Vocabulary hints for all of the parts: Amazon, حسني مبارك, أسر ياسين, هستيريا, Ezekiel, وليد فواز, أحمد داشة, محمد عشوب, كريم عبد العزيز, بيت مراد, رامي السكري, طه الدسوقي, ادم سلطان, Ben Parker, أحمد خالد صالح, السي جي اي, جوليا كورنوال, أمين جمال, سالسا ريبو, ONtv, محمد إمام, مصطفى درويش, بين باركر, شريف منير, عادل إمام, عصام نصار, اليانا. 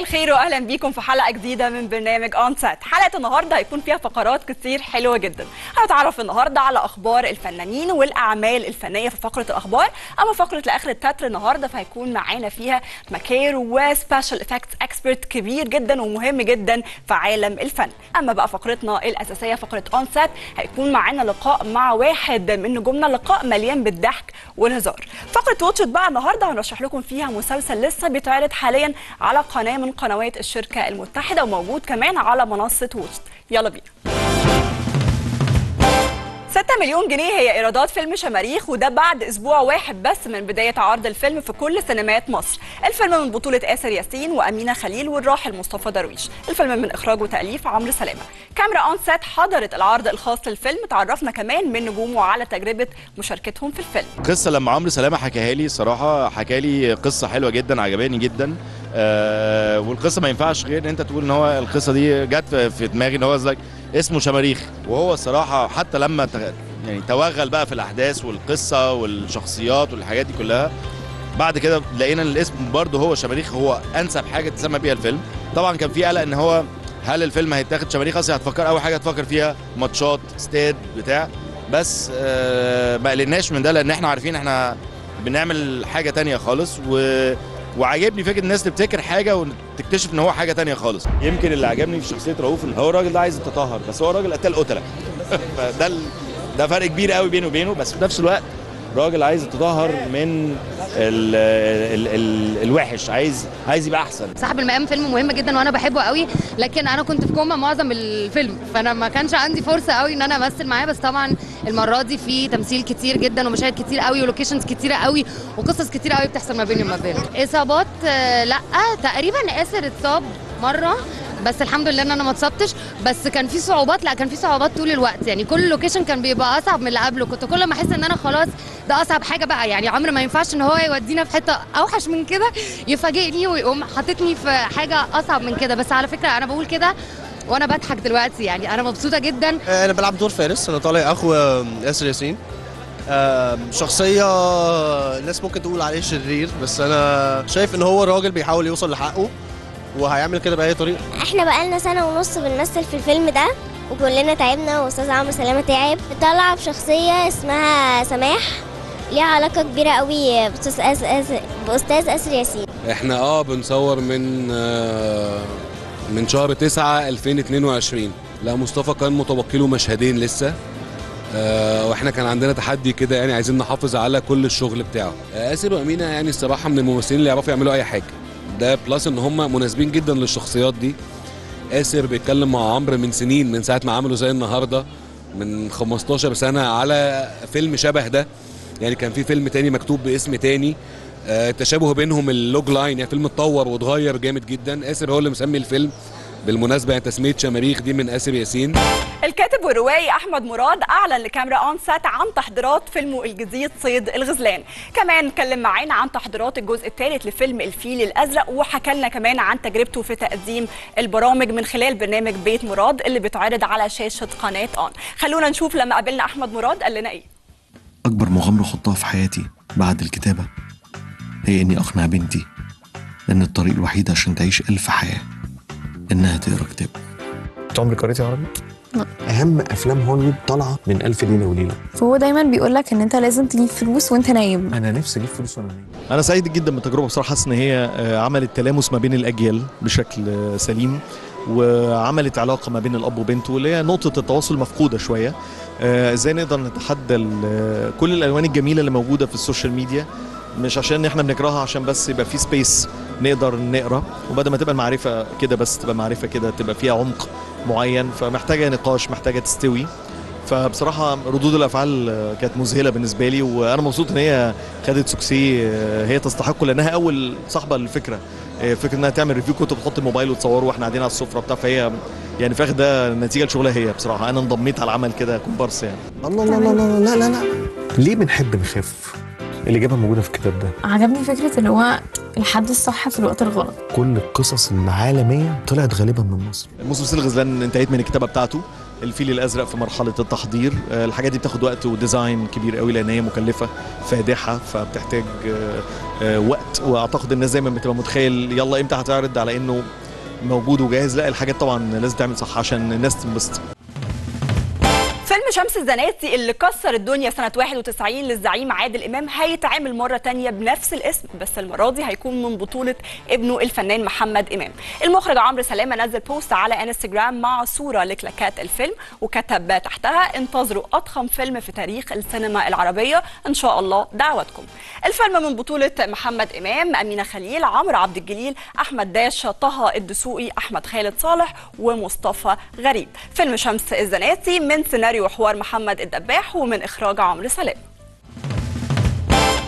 مساء الخير واهلا بيكم في حلقه جديده من برنامج أون سات. حلقه النهارده هيكون فيها فقرات كتير حلوه جدا. هنتعرف النهارده على اخبار الفنانين والاعمال الفنيه في فقره الاخبار، اما فقره لاخر التتر النهارده فهيكون معانا فيها مكير وسبيشال افكتس اكسبرت كبير جدا ومهم جدا في عالم الفن. اما بقى فقرتنا الاساسيه فقره أون سات هيكون معانا لقاء مع واحد من نجومنا، لقاء مليان بالضحك والهزار. فقره ووتش بقى النهارده هنرشح لكم فيها مسلسل لسه بيتعرض حاليا على قناة من قنوات الشركة المتحدة وموجود كمان على منصة ووتش يلا. بينا 6 مليون جنيه هي ايرادات فيلم شماريخ، وده بعد اسبوع واحد بس من بدايه عرض الفيلم في كل سينمات مصر. الفيلم من بطوله أسر ياسين وأمينة خليل والراحل مصطفى درويش. الفيلم من اخراج وتاليف عمرو سلامة. كاميرا أون سات حضرت العرض الخاص للفيلم، تعرفنا كمان من نجومه على تجربه مشاركتهم في الفيلم. قصه لما عمرو سلامة حكاها لي، صراحه حكى لي قصه حلوه جدا، عجباني جدا. والقصه ما ينفعش غير ان انت تقول ان هو القصه دي جت في دماغي، ان هو اسمه شماريخ، وهو الصراحه حتى لما يعني توغل بقى في الاحداث والقصه والشخصيات والحاجات دي كلها، بعد كده لقينا ان الاسم برده هو شماريخ، هو انسب حاجه تسمى بيها الفيلم. طبعا كان في قلق ان هو هل الفيلم هيتاخد شماريخ اصلا، هتفكر اول حاجه هتفكر فيها ماتشات استاد بتاع، بس ما قلقناش من ده لان احنا عارفين احنا بنعمل حاجه ثانيه خالص. وعجبني فكره الناس تبتكر حاجه وتكتشف ان هو حاجه تانية خالص. يمكن اللي عجبني في شخصيه رؤوف ان هو الراجل ده عايز يتطهر، بس هو راجل قتله فده فرق كبير قوي بينه وبينه، بس في نفس الوقت راجل عايز يتطهر من ال الوحش، عايز يبقى احسن. صاحب المقام فيلم مهم جدا وانا بحبه قوي، لكن انا كنت في كوما معظم الفيلم، فانا ما كانش عندي فرصه قوي ان انا امثل معاه، بس طبعا المره دي في تمثيل كتير جدا ومشاهد كتير قوي ولوكيشنز كتيره قوي وقصص كتير قوي بتحصل ما بيني وما بينه. اصابات لا، تقريبا آسر اتصاب مره بس الحمد لله ان انا ما اتصبتش، بس كان في صعوبات، لا كان في صعوبات طول الوقت، يعني كل لوكيشن كان بيبقى اصعب من اللي قبله، كنت كل ما احس ان انا خلاص ده اصعب حاجه بقى، يعني عمر ما ينفعش ان هو يودينا في حته اوحش من كده يفاجئني ويقوم حاططني في حاجه اصعب من كده. بس على فكره انا بقول كده وانا بضحك دلوقتي، يعني انا مبسوطه جدا. انا بلعب دور فارس، انا طالع اخو أسر ياسين، شخصيه الناس ممكن تقول عليه شرير، بس انا شايف ان هو راجل بيحاول يوصل لحقه وهيعمل كده باي طريقه. احنا بقالنا سنه ونص بنمثل في الفيلم ده وكلنا تعبنا، واستاذ عمرو سلامة تعب. طالعه بشخصيه اسمها سماح، ليها علاقه كبيره قوي باستاذ أسر ياسين. احنا بنصور من شهر 9 2022. لا مصطفى كان متبقي له مشهدين لسه، واحنا كان عندنا تحدي كده، يعني عايزين نحافظ على كل الشغل بتاعه. آسر وأمينة يعني الصراحه من الممثلين اللي يعرفوا يعملوا اي حاجه، ده بلس ان هم مناسبين جدا للشخصيات دي. آسر بيتكلم مع عمرو من سنين، من ساعه ما عملوا زي النهارده من 15 سنه على فيلم شبه ده، يعني كان في فيلم تاني مكتوب باسم تاني، تشابه بينهم اللوج لاين، يعني فيلم اتطور واتغير جامد جدا. آسر هو اللي مسمي الفيلم بالمناسبه، يعني تسميه شماريخ دي من آسر ياسين. الكاتب والروائي أحمد مراد أعلن لكاميرا أون سات عن تحضيرات فيلمه الجديد صيد الغزلان. كمان اتكلم معانا عن تحضيرات الجزء الثالث لفيلم الفيل الأزرق، وحكى لنا كمان عن تجربته في تقديم البرامج من خلال برنامج بيت مراد اللي بيتعرض على شاشة قناة ON. خلونا نشوف لما قابلنا أحمد مراد قال لنا إيه. أكبر مغامرة خضتها في حياتي بعد الكتابة هي إني أقنع بنتي إن الطريق الوحيد عشان تعيش 1000 حياة إنها تقرأ كتاب. أنت عمرك قريتي عربي؟ لا. اهم افلام هوليوود طالعه من ألف ليله وليله، فهو دايما بيقول لك ان انت لازم تجيب فلوس وانت نايم. انا نفسي اجيب فلوس وانا نايم. انا سعيد جدا بالتجربه بصراحه، حاسس ان هي عملت تلامس ما بين الاجيال بشكل سليم، وعملت علاقه ما بين الاب وبنته اللي هي نقطه التواصل مفقوده شويه. ازاي نقدر نتحدى كل الالوان الجميله اللي موجوده في السوشيال ميديا، مش عشان احنا بنكرهها، عشان بس يبقى في سبيس نقدر نقرا، وبدل ما تبقى المعرفه كده بس تبقى معرفه كده تبقى فيها عمق معين، فمحتاجه نقاش، محتاجه تستوي. فبصراحه ردود الافعال كانت مذهله بالنسبه لي، وانا مبسوط ان هي خدت سكسي هي تستحقه، لانها اول صاحبه للفكره، فكره انها تعمل ريفيو، كنت بتحط الموبايل وتصوره واحنا قاعدين على السفره بتاع، فهي يعني فاخده نتيجه لشغلها هي. بصراحه انا انضميت على العمل كده كومبارس يعني. الله الله الله، لا لا لا، ليه بنحب نخف؟ الإجابة موجودة في الكتاب ده. عجبني فكرة اللي هو الحد الصح في الوقت الغلط. كل القصص العالمية طلعت غالبا من مصر. مسلسل الغزلان انتهيت من الكتابة بتاعته، الفيل الأزرق في مرحلة التحضير. الحاجات دي بتاخد وقت وديزاين كبير قوي لأن هي مكلفة فادحة، فبتحتاج وقت. وأعتقد الناس دايما بتبقى متخيل يلا إمتى هتعرض على إنه موجود وجاهز، لا الحاجات طبعا لازم تعمل صح عشان الناس تنبسط. فيلم شمس الزناتي اللي كسر الدنيا سنة 91 للزعيم عادل إمام هيتعامل مرة تانية بنفس الاسم، بس المرة دي هيكون من بطولة ابنه الفنان محمد إمام. المخرج عمرو سلامة نزل بوست على انستجرام مع صورة لكلاكات الفيلم وكتب تحتها انتظروا أضخم فيلم في تاريخ السينما العربية، إن شاء الله دعوتكم. الفيلم من بطولة محمد إمام، أمينة خليل، عمرو عبد الجليل، أحمد داشة، طه الدسوقي، أحمد خالد صالح ومصطفى غريب. فيلم شمس الزناتي من سيناريو وحوار محمد الدباح ومن إخراج عمرو سلامة.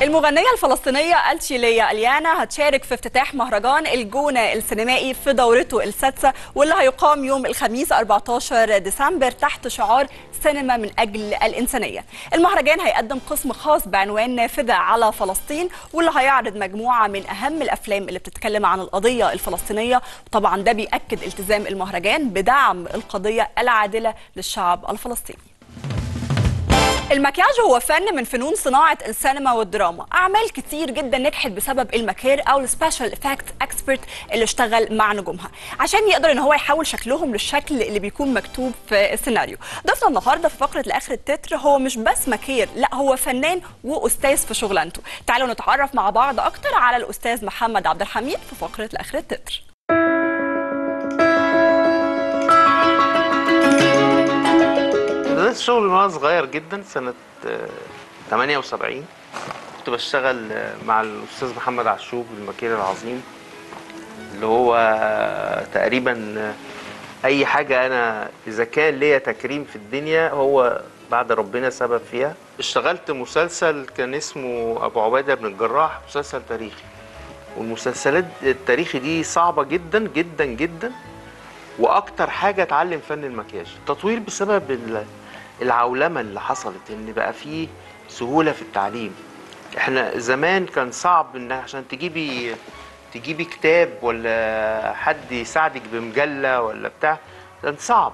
المغنية الفلسطينية التشيلية اليانا هتشارك في افتتاح مهرجان الجونة السينمائي في دورته السادسة، واللي هيقام يوم الخميس 14 ديسمبر تحت شعار سينما من أجل الإنسانية. المهرجان هيقدم قسم خاص بعنوان نافذة على فلسطين، واللي هيعرض مجموعة من أهم الأفلام اللي بتتكلم عن القضية الفلسطينية، وطبعا ده بيأكد التزام المهرجان بدعم القضية العادلة للشعب الفلسطيني. المكياج هو فن من فنون صناعة السينما والدراما. أعمال كتير جدا نجحت بسبب المكير أو السبيشال إفكت إكسبرت اللي اشتغل مع نجومها عشان يقدر إن هو يحول شكلهم للشكل اللي بيكون مكتوب في السيناريو. ضيفنا النهارده في فقرة لآخر التتر هو مش بس مكير، لا هو فنان وأستاذ في شغلانته. تعالوا نتعرف مع بعض أكتر على الأستاذ محمد عبد الحميد في فقرة لآخر التتر. بدأت الشغل وأنا صغير جدا سنة 78، كنت بشتغل مع الأستاذ محمد عشوب المكير العظيم، اللي هو تقريبا أي حاجة أنا إذا كان ليا تكريم في الدنيا هو بعد ربنا سبب فيها. اشتغلت مسلسل كان اسمه أبو عباده بن الجراح، مسلسل تاريخي، والمسلسلات التاريخي دي صعبة جدا جدا جدا، وأكتر حاجة اتعلم فن المكياج. التطوير بسبب العولمه اللي حصلت، ان بقى فيه سهوله في التعليم. احنا زمان كان صعب ان عشان تجيبي كتاب ولا حد يساعدك بمجله ولا بتاع، كان صعب.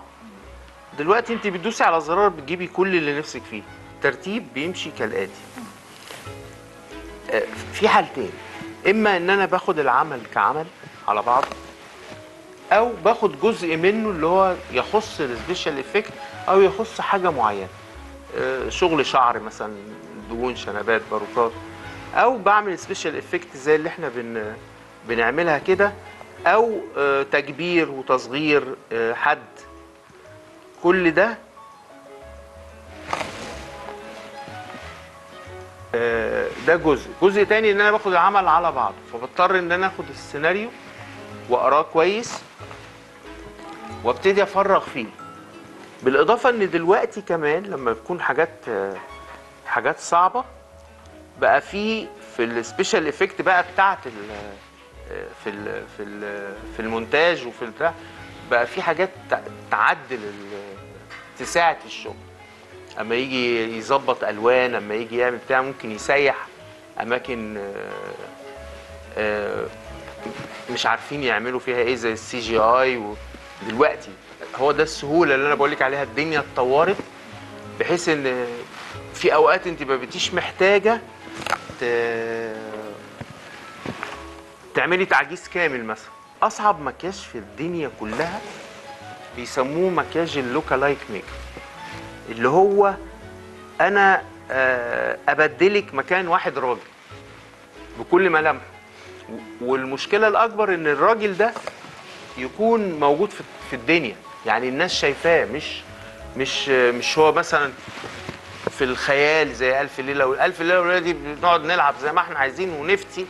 دلوقتي انت بتدوسي على زرار بتجيبي كل اللي نفسك فيه. الترتيب بيمشي كالاتي: في حالتين، اما ان انا باخد العمل كعمل على بعضه، او باخد جزء منه اللي هو يخص السبيشال افكت او يخص حاجه معينه، شغل شعر مثلا، دهون، شنبات، باروكات، او بعمل سبيشال افكت زي اللي احنا بنعملها كده، او تكبير وتصغير حد. كل ده جزء تاني ان انا باخد العمل على بعضه، فبضطر ان انا اخد السيناريو واقراه كويس وابتدي افرغ فيه. بالاضافه ان دلوقتي كمان لما بتكون حاجات صعبه بقى في السبيشال افكت بقى بتاعه في ال في ال في المونتاج وفي البتاع، بقى في حاجات تعدل تساعد في الشغل. اما يجي يظبط الوان، اما يجي يعمل بتاع، ممكن يسيح اماكن مش عارفين يعملوا فيها ايه زي السي جي اي. ودلوقتي هو ده السهوله اللي انا بقول لك عليها، الدنيا اتطورت بحيث ان في اوقات انت ما بقيتيش محتاجه تعملي تعجيز كامل مثلا. اصعب مكياج في الدنيا كلها بيسموه مكياج اللوكالايك ميك، اللي هو انا ابدلك مكان واحد راجل بكل ملامحه. والمشكله الاكبر ان الراجل ده يكون موجود في الدنيا، يعني الناس شايفاه، مش هو مثلا في الخيال زي الف ليله وليله. الف ليله وليله دي بنقعد نلعب زي ما احنا عايزين ونفتي،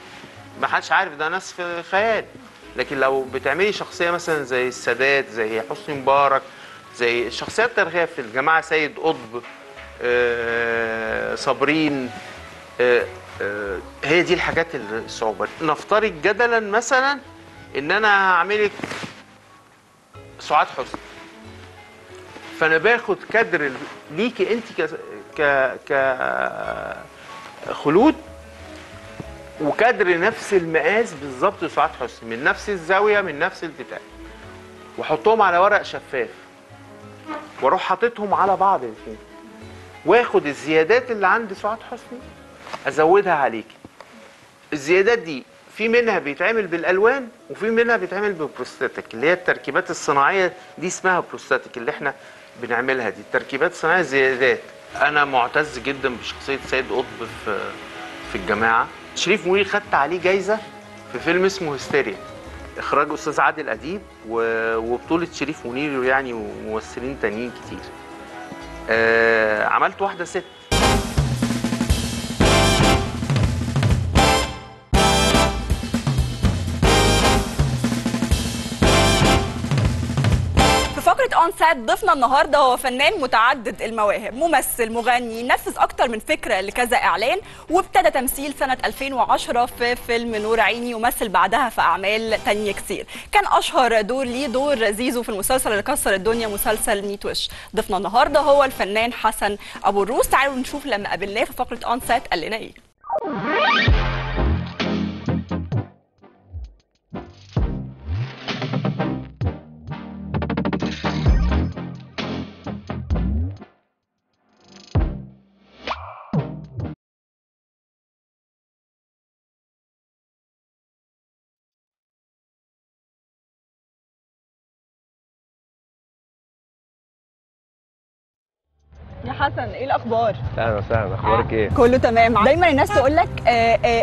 ما حدش عارف ده ناس في خيال. لكن لو بتعملي شخصيه مثلا زي السادات، زي حسني مبارك، زي الشخصيات التاريخيه في الجماعه، سيد قطب، صابرين، هي دي الحاجات الصعوبة. نفترض جدلا مثلا ان انا هعملك سعاد حسني، فانا باخد كادر ليكي انت كخلود، وكادر نفس المقاس بالظبط لسعاد حسني، من نفس الزاويه، من نفس البتاع، واحطهم على ورق شفاف. واروح حاططهم على بعض الاثنين، واخد الزيادات اللي عند سعاد حسني ازودها عليكي. الزيادات دي في منها بيتعمل بالالوان وفي منها بيتعمل بالبروستاتيك اللي هي التركيبات الصناعيه دي، اسمها بروستاتيك اللي احنا بنعملها دي، التركيبات الصناعيه زيادات. انا معتز جدا بشخصيه سيد قطب في الجماعه. شريف منير خدت عليه جايزه في فيلم اسمه هستيريا، اخراج استاذ عادل أديب وبطوله شريف منير يعني وممثلين تانيين كتير. عملت واحده ست. أون سات ضيفنا النهارده هو فنان متعدد المواهب، ممثل، مغني، نفذ اكتر من فكره لكذا اعلان، وابتدى تمثيل سنه 2010 في فيلم نور عيني، ومثل بعدها في اعمال تانيه كتير. كان اشهر دور ليه دور زيزو في المسلسل اللي كسر الدنيا، مسلسل نيتوش. ضيفنا النهارده هو الفنان حسن أبو الروس. تعالوا نشوف لما قابلناه في فقره أون سات قال لنا ايه. حسن، ايه الاخبار؟ اهلا وسهلا، اخبارك ايه؟ كله تمام. دايما الناس تقول لك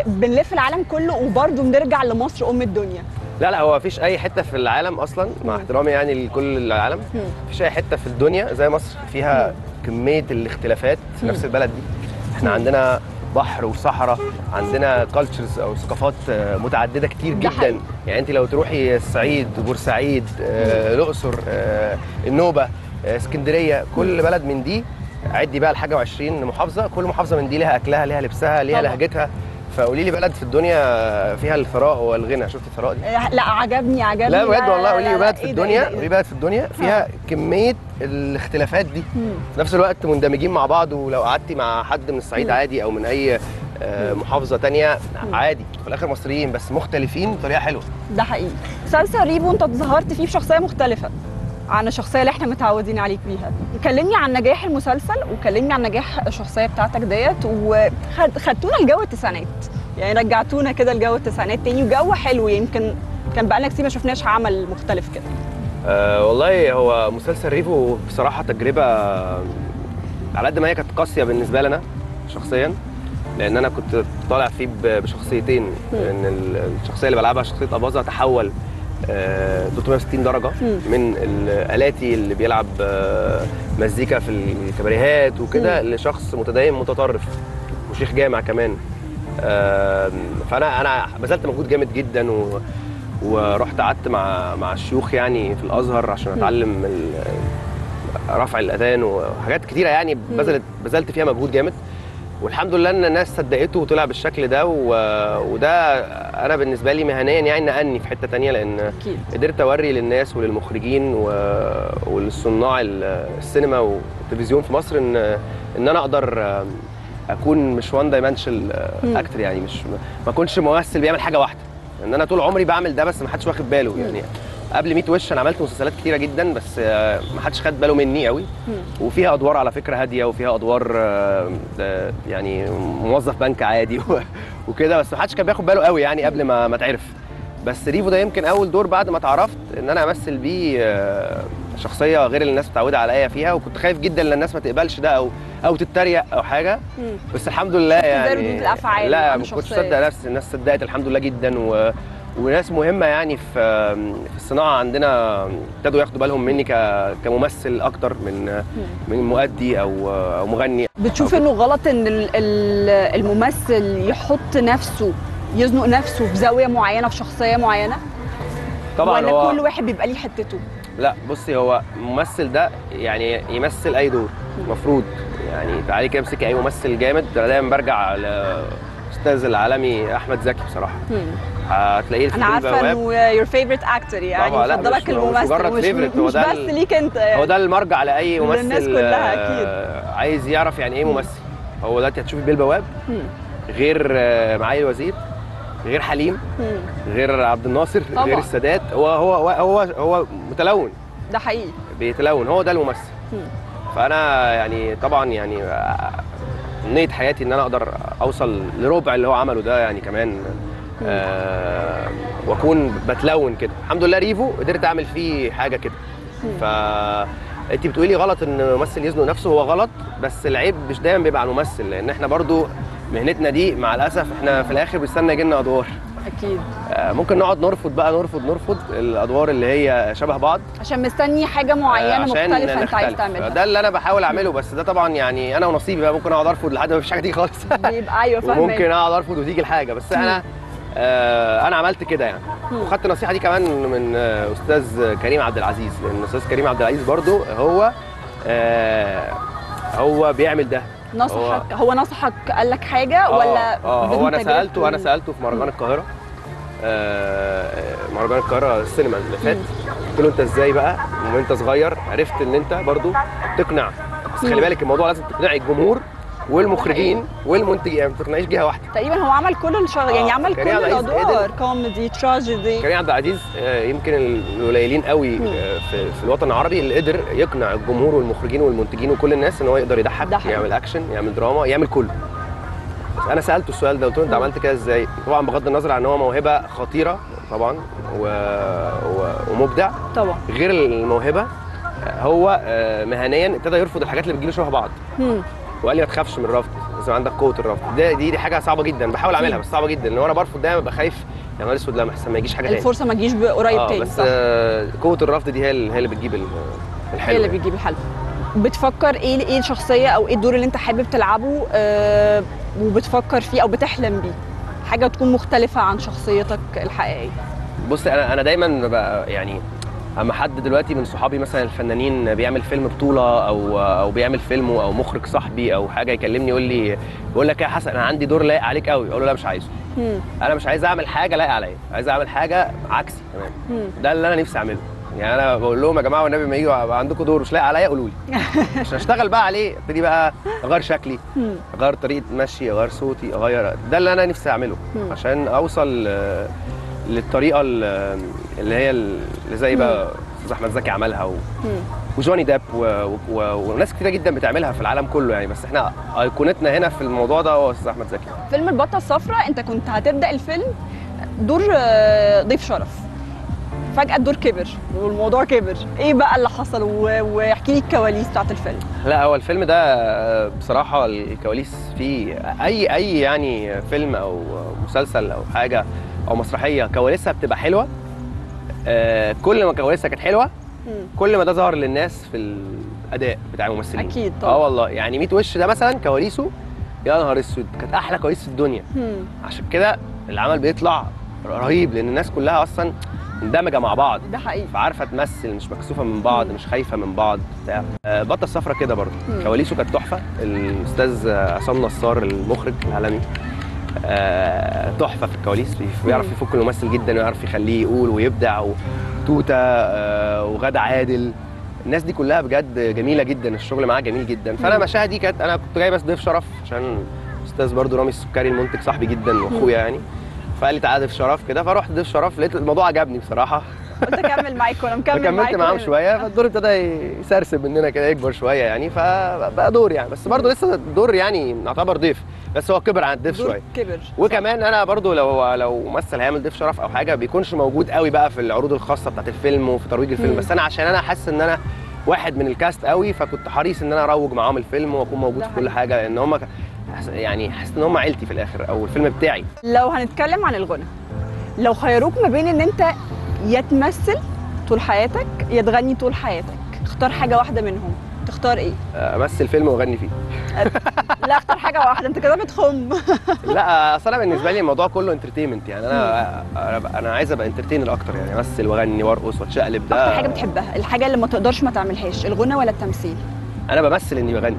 بنلف العالم كله وبرده بنرجع لمصر ام الدنيا. لا لا، هو مفيش اي حته في العالم اصلا، مع احترامي يعني لكل العالم، مفيش اي حته في الدنيا زي مصر، فيها كميه الاختلافات في نفس البلد دي. احنا عندنا بحر وصحراء، عندنا كالتشرز او ثقافات متعدده كتير جدا. يعني انت لو تروحي الصعيد، بورسعيد، الاقصر، النوبه، اسكندريه، كل بلد من دي عدي بقى لحاجه و20 محافظه، كل محافظه من دي لها اكلها، لها لبسها، لها لهجتها. فقولي لي بلد في الدنيا فيها الثراء والغنى. شفت الثراء دي؟ لا عجبني. لا بجد والله، قولي لي بلد في الدنيا، قولي بلد في الدنيا فيها كميه الاختلافات دي، في نفس الوقت مندمجين مع بعض. ولو قعدتي مع حد من الصعيد عادي او من اي محافظه ثانيه عادي، في الاخر مصريين بس مختلفين بطريقه حلوه. ده حقيقي. سالسا ريبو انت اتظاهرت فيه بشخصيه مختلفه عن الشخصيه اللي احنا متعودين عليك بيها. كلمني عن نجاح المسلسل وكلمني عن نجاح الشخصيه بتاعتك ديت، وخدتونا لجو التسعينات، يعني رجعتونا كده لجو التسعينات تاني، وجو حلو يمكن كان بقالنا كتير ما شفناش عمل مختلف كده. والله هو مسلسل ريفو بصراحه تجربه على قد ما هي كانت قاسيه بالنسبه لنا شخصيا، لان انا كنت طالع فيه بشخصيتين، ان الشخصيه اللي بلعبها شخصيه أباظة تحول 360 درجة من آلاتي اللي بيلعب مزيكا في الكباريهات وكده لشخص متدين متطرف وشيخ جامع كمان. فأنا بذلت مجهود جامد جدا ورحت قعدت مع الشيوخ يعني في الأزهر عشان أتعلم رفع الأذان وحاجات كتيرة، يعني بذلت فيها مجهود جامد، والحمد لله ان الناس صدقته وطلع بالشكل ده. وده انا بالنسبه لي مهنيا يعني نقلني في حته ثانيه، لان قدرت اوري للناس وللمخرجين وللصناع السينما والتلفزيون في مصر ان انا اقدر اكون مش وان دايمنشنال اكتر، يعني مش ما اكونش ممثل بيعمل حاجه واحده، لان انا طول عمري بعمل ده بس ما حدش واخد باله. يعني قبل 100 وش انا عملت مسلسلات كتيره جدا بس ما حدش خد باله مني قوي، وفيها ادوار على فكره هاديه، وفيها ادوار يعني موظف بنك عادي وكده، بس ما حدش كان بياخد باله قوي يعني قبل ما اتعرف. بس ريفو ده يمكن اول دور بعد ما اتعرفت ان انا امثل بيه شخصيه غير اللي الناس متعوده عليا فيها، وكنت خايف جدا ان الناس ما تقبلش ده او تتريق او حاجه، بس الحمد لله يعني لا ما كنتش مصدق نفسي، الناس صدقت الحمد لله جدا، وناس مهمه يعني في الصناعه عندنا ابتدوا ياخدوا بالهم مني كممثل اكتر من مؤدي او مغني. بتشوف انه غلط ان الممثل يحط نفسه، يزنق نفسه في زاويه معينه في شخصيه معينه؟ طبعا، ولا كل واحد بيبقى ليه حتته؟ لا بصي، هو الممثل ده يعني يمثل اي دور المفروض، يعني تعالي كده امسكي اي ممثل جامد. انا دايما برجع الاستاذ العالمي احمد زكي بصراحه، هتلاقيه في البواب. انا عارفه انه يور فيفورت اكتر، يعني مفضلك الممثل مش بس ليك انت، يعني هو ده المرجع لاي ممثل، للناس كلها اكيد. عايز يعرف يعني ايه ممثل، هو دلوقتي هتشوفي بيه البواب غير معالي الوزير، غير حليم، غير عبد الناصر، غير السادات. هو متلون، ده حقيقي بيتلون، هو ده الممثل. فانا يعني طبعا يعني امنيه حياتي ان انا اقدر اوصل لربع اللي هو عمله ده يعني كمان واكون بتلون كده. الحمد لله ريفو قدرت اعمل فيه حاجه كده. فانت بتقولي غلط ان الممثل يزنق نفسه، هو غلط، بس العيب مش دايما بيبقى على الممثل، لان احنا برضو مهنتنا دي مع الاسف احنا في الاخر بنستنى يجي لنا ادوار. اكيد ممكن نقعد نرفض بقى نرفض الادوار اللي هي شبه بعض عشان مستني حاجه معينه مختلفه انت عايز تعملها. ده اللي انا بحاول اعمله، بس ده طبعا يعني انا ونصيبي بقى، ممكن اقعد ارفض لحد ما مفيش حاجه تيجي خالص. بيبقى ايوه فاهمك. ممكن اقعد ارفض وتيجي الحاجه، بس انا انا عملت كده يعني، وخدت النصيحه دي كمان من استاذ كريم عبد العزيز، لان استاذ كريم عبد العزيز برضو هو هو بيعمل ده. نصحك؟ هو نصحك قال لك حاجه ولا هو انا سالته و... انا سالته في مهرجان القاهره، مهرجان القاهره السينما اللي فات، قلت له انت ازاي بقى وانت صغير عرفت ان انت برضو تقنع؟ بس خلي بالك الموضوع لازم تقنعي الجمهور والمخرجين والمنتجين، يعني ما تقنعيش جهه واحده. تقريبا هو عمل كل يعني عمل كل الادوار، كوميدي تراجيدي. كريم عبد العزيز يمكن القليلين قوي في الوطن العربي اللي قدر يقنع الجمهور والمخرجين والمنتجين وكل الناس ان هو يقدر يضحك، يعمل اكشن، يعمل دراما، يعمل كله. انا سالته السؤال ده، قلت له انت عملت كده ازاي؟ طبعا بغض النظر عن ان هو موهبه خطيره طبعا ومبدع طبعا، غير الموهبه هو مهنيا ابتدى يرفض الحاجات اللي بتجيله شبه بعض. وقال لي ما تخافش من الرفض، لازم عندك قوه الرفض. دي حاجه صعبه جدا، بحاول اعملها بس صعبه جدا، لان وانا برفض دايما ببقى خايف يا نهار اسود لا احسن ما يجيش حاجه تاني، الفرصه ما تجيش قريب تاني. بس قوه الرفض دي هي اللي بتجيب الحلو، هي اللي بتجيب الحلو. بتفكر ايه الشخصيه او ايه الدور اللي انت حابب تلعبه وبتفكر فيه او بتحلم بيه، حاجه تكون مختلفه عن شخصيتك الحقيقيه؟ بص انا دايما بقى يعني اما حد دلوقتي من صحابي مثلا الفنانين بيعمل فيلم بطوله او بيعمل فيلم او مخرج صاحبي او حاجه يكلمني يقول لك يا حسن انا عندي دور لايق عليك قوي، اقول له لا مش عايزه. انا مش عايز اعمل حاجه لايق عليا، عايز اعمل حاجه عكسي تمام. ده اللي انا نفسي اعمله، يعني انا بقول لهم يا جماعه والنبي ما يجوا عندكم دور مش لايق عليا قولوا لي عشان اشتغل بقى عليه، ابتدي بقى اغير شكلي، اغير طريقه مشي، اغير صوتي، اغير. ده اللي انا نفسي اعمله عشان اوصل للطريقه اللي هي اللي زي بقى احمد زكي عملها وجوني داب وناس كتير جدا بتعملها في العالم كله يعني، بس احنا ايقونتنا هنا في الموضوع ده هو استاذ احمد زكي. فيلم البطه الصفراء انت كنت هتبدا الفيلم دور ضيف شرف، فجاه الدور كبر والموضوع كبر، ايه بقى اللي حصل واحكي لي الكواليس بتاعت الفيلم. لا هو الفيلم ده بصراحه الكواليس فيه اي يعني فيلم او مسلسل او حاجه او مسرحيه كواليسها بتبقى حلوه، كل ما كواليسها كانت حلوه كل ما ده ظهر للناس في الاداء بتاع الممثلين. اكيد طبعا. والله يعني 100 وش ده مثلا كواليسه يا نهار اسود كانت احلى كواليس في الدنيا. عشان كده العمل بيطلع رهيب، لان الناس كلها اصلا مندمجه مع بعض، ده حقيقي، فعارفه تمثل، مش مكسوفه من بعض، مش خايفه من بعض بتاع. بطه الصفرا كده برضه كواليسه كانت تحفه، الاستاذ عصام نصار المخرج العالمي تحفه في الكواليس، بيعرف يفك الممثل جدا ويعرف يخليه يقول ويبدع، وتوته وغادة عادل، الناس دي كلها بجد جميله جدا، الشغل معاها جميل جدا. فانا المشاهد دي كانت انا كنت جاي بس ضيف شرف، عشان استاذ برضو رامي السكري المنتج صاحبي جدا واخويا يعني، فقال لي تعالى ضيف شرف كده، فرحت ضيف شرف، لقيت الموضوع عجبني بصراحه، قلت اكمل معاكم. انا كملت معاهم شويه، فالدور ابتدى يسرسب مننا كده، يكبر شويه يعني، فبقى دور يعني، بس برضو لسه الدور يعني نعتبر ضيف، بس هو كبر عن الضيف شويه، كبر. وكمان انا برضو لو ممثل هيعمل ضيف شرف او حاجه بيكونش موجود قوي بقى في العروض الخاصه بتاعت الفيلم وفي ترويج الفيلم، بس انا عشان انا حاسس ان انا واحد من الكاست قوي، فكنت حريص ان انا اروج معاهم الفيلم واكون موجود في كل حاجه، لان هم يعني حاسس ان هم عيلتي في الاخر او الفيلم بتاعي. لو هنتكلم عن الغنى، لو خيروك ما بين ان انت يا تمثل طول حياتك يا تغني طول حياتك، تختار حاجه واحده منهم، تختار ايه؟ امثل فيلم واغني فيه. لا اختار حاجه واحده، انت كده بتخم. لا اصل انا بالنسبه لي الموضوع كله انترتينمنت يعني، انا عايز ابقى انترتينر اكتر يعني، امثل واغني وارقص واتشقلب. ده اكتر حاجه بتحبها، الحاجه اللي ما تقدرش ما تعملهاش، الغنى ولا التمثيل؟ انا بمثل اني بغني،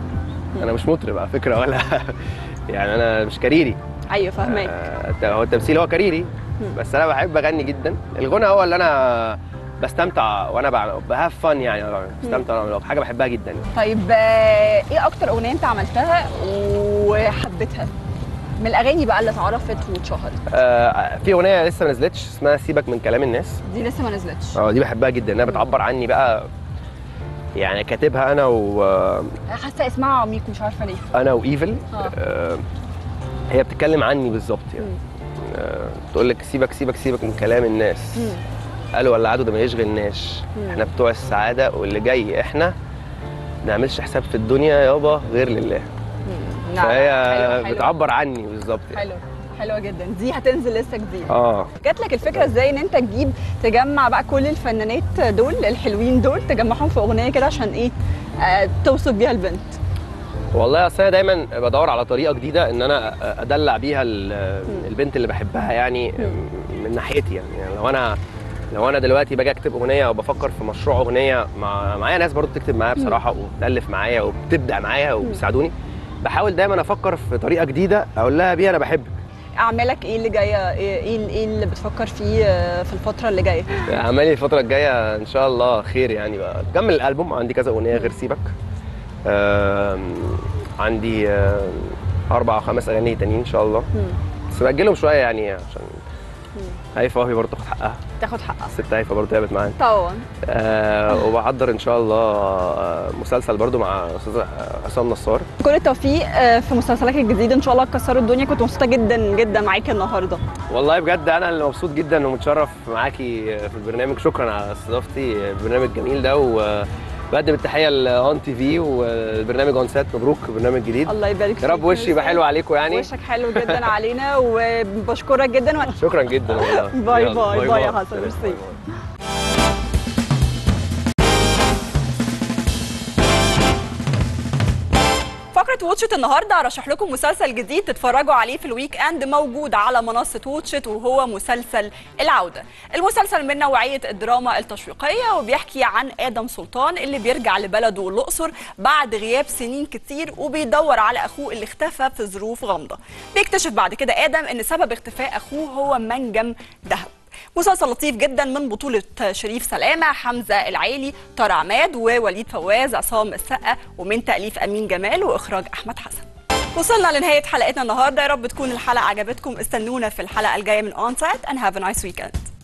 انا مش مطرب على فكره ولا يعني انا مش كاريري. ايوه فاهمك. هو التمثيل هو كاريري، بس انا بحب اغني جدا. الغنى هو اللي انا بستمتع وانا بهاف فن يعني، بستمتع حاجه بحبها جدا. طيب ايه اكتر اغنيه انت عملتها وحبيتها من الاغاني بقى اللي اتعرفت واتشهرت؟ في اغنيه لسه ما نزلتش اسمها سيبك من كلام الناس، دي لسه ما نزلتش. دي بحبها جدا، انها بتعبر عني بقى يعني كاتبها انا و حاسه اسمها عميق مش عارفه ليه، انا وايفل. هي بتتكلم عني بالظبط يعني. بتقول لك سيبك من كلام الناس، قالوا ولا عادوا ده ما يشغلناش، احنا بتوع السعاده واللي جاي احنا ما نعملش حساب في الدنيا يابا غير لله. نعم. فهي حلو. بتعبر عني بالظبط يعني. حلو، حلوه جدا، دي هتنزل لسه جديد. جات لك الفكره ازاي ان انت تجيب تجمع بقى كل الفنانات دول الحلوين دول تجمعهم في اغنيه كده عشان ايه؟ توصف بيها البنت. والله اصل انا دايما بدور على طريقه جديده ان انا ادلع بيها البنت اللي بحبها يعني من ناحيتي يعني لو انا دلوقتي باجي اكتب اغنيه او بفكر في مشروع اغنيه معايا ناس برضو بتكتب معايا بصراحه وبتالف معايا وبتبدا معايا وبيساعدوني، بحاول دايما افكر في طريقه جديده اقول لها بيها انا بحبك. اعمالك ايه اللي جايه؟ ايه اللي بتفكر فيه في الفتره اللي جايه؟ اعمالي الفتره الجايه ان شاء الله خير يعني، بقى كمل الالبوم، عندي كذا اغنيه غير سيبك، عندي 4 أو 5 اغاني تانيين ان شاء الله، بس باجلهم شويه يعني عشان هيفا وهبي برضه تاخد حقها. الست هيفا برضه تعبت معانا طبعا. وبحضر ان شاء الله مسلسل برضه مع استاذ عصام نصار. كل التوفيق في مسلسلك الجديد ان شاء الله، تكسروا الدنيا. كنت مبسوطه جدا جدا معاكي النهارده والله بجد، انا اللي مبسوط جدا ومتشرف معاكي في البرنامج. شكرا على استضافتي البرنامج الجميل ده، وبقدم التحيه لأون تي في والبرنامج أون سات. مبروك برنامج جديد، الله يبارك فيك، يا رب وشي يبقى حلو عليكم يعني. وشك حلو جدا علينا وبشكرك جدا شكرا جدا والله. باي باي باي يا حسن، ميرسي. فقرة ووتشت النهارده هرشح لكم مسلسل جديد تتفرجوا عليه في الويك اند، موجود على منصه ووتشت، وهو مسلسل العوده. المسلسل من نوعيه الدراما التشويقيه وبيحكي عن ادم سلطان اللي بيرجع لبلده الاقصر بعد غياب سنين كتير وبيدور على اخوه اللي اختفى في ظروف غامضه. بيكتشف بعد كده ادم ان سبب اختفاء اخوه هو منجم ذهب. مسلسل لطيف جدا من بطولة شريف سلامة، حمزة العالي، طارق عماد، ووليد فواز، عصام السقا، ومن تأليف أمين جمال وإخراج أحمد حسن. وصلنا لنهاية حلقتنا النهاردة، يا رب تكون الحلقة عجبتكم. استنونا في الحلقة الجاية من أون سات. and have a nice weekend.